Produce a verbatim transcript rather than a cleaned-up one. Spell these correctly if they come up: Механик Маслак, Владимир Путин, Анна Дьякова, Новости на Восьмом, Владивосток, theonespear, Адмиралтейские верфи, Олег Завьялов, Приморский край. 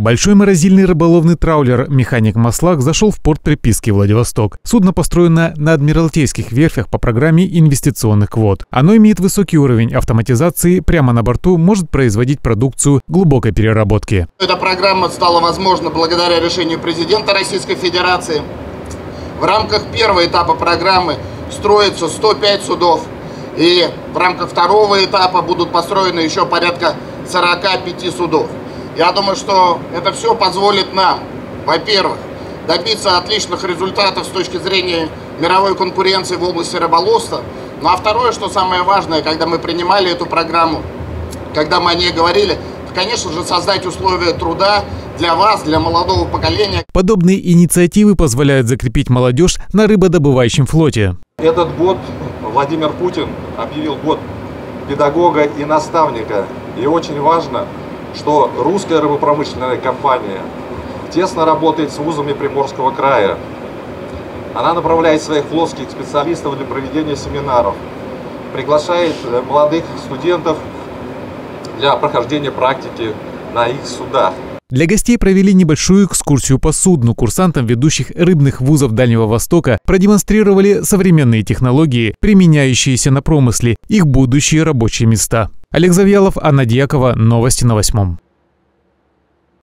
Большой морозильный рыболовный траулер «Механик Маслак» зашел в порт приписки Владивосток. Судно построено на Адмиралтейских верфях по программе инвестиционных квот. Оно имеет высокий уровень автоматизации, прямо на борту может производить продукцию глубокой переработки. Эта программа стала возможна благодаря решению президента Российской Федерации. В рамках первого этапа программы строится сто пять судов. И в рамках второго этапа будут построены еще порядка сорока пяти судов. Я думаю, что это все позволит нам, во-первых, добиться отличных результатов с точки зрения мировой конкуренции в области рыболовства. Ну а второе, что самое важное, когда мы принимали эту программу, когда мы о ней говорили, то, конечно же, создать условия труда для вас, для молодого поколения. Подобные инициативы позволяют закрепить молодежь на рыбодобывающем флоте. Этот год Владимир Путин объявил год педагога и наставника. И очень важно, что русская рыбопромышленная компания тесно работает с вузами Приморского края. Она направляет своих флотских специалистов для проведения семинаров, приглашает молодых студентов для прохождения практики на их судах. Для гостей провели небольшую экскурсию по судну. Курсантам ведущих рыбных вузов Дальнего Востока продемонстрировали современные технологии, применяющиеся на промысле, их будущие рабочие места. Олег Завьялов, Анна Дьякова, Новости на Восьмом.